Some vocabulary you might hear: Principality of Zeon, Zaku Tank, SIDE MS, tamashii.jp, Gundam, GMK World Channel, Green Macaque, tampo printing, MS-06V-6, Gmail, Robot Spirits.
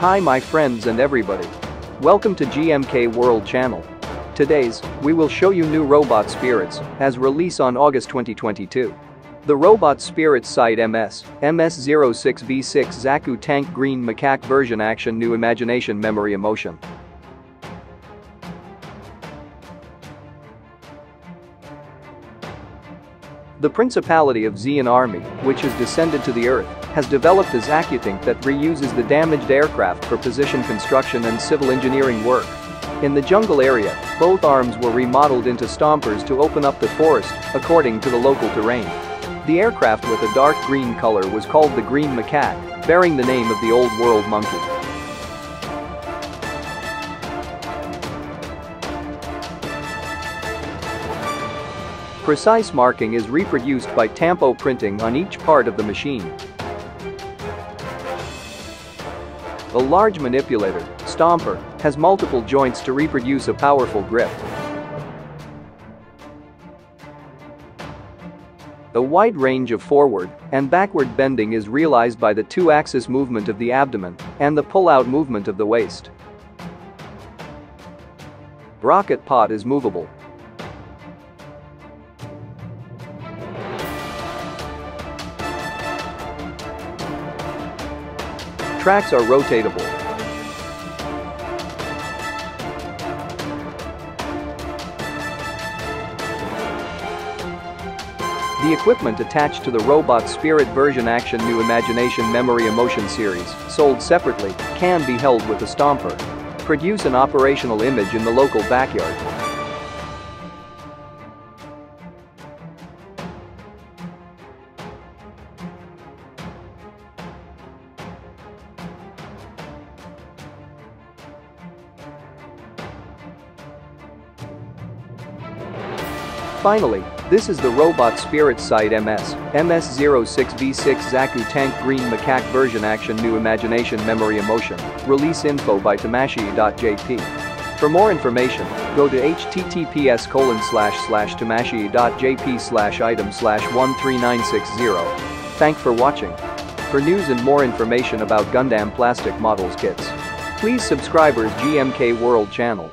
Hi my friends and everybody. Welcome to GMK World Channel. Today's, we will show you new Robot Spirits, as release on August 2022. The Robot Spirits SIDE MS, MS-06V-6 Zaku Tank Green Macaque version action new imagination memory emotion. The Principality of Zeon Army, which has descended to the Earth, has developed a Zaku Tank that reuses the damaged aircraft for precision construction and civil engineering work. In the jungle area, both arms were remodeled into stompers to open up the forest, according to the local terrain. The aircraft with a dark green color was called the Green Macaque, bearing the name of the Old World monkey. Precise marking is reproduced by tampo printing on each part of the machine. The large manipulator, stomper, has multiple joints to reproduce a powerful grip. The wide range of forward and backward bending is realized by the two-axis movement of the abdomen and the pull-out movement of the waist. Rocket pod is movable. Tracks are rotatable. The equipment attached to the Robot Spirit version Action New Imagination Memory Emotion series, sold separately, can be held with a stomper. Produce an operational image in the local backyard. Finally, this is the Robot Spirits SIDE MS, MS-06V-6 Zaku Tank Green Macaque version Action New Imagination Memory Emotion, release info by tamashii.jp. For more information, go to https://tamashii.jp/item/13960. Thanks for watching. For news and more information about Gundam plastic models kits, please subscribe our GMK World Channel.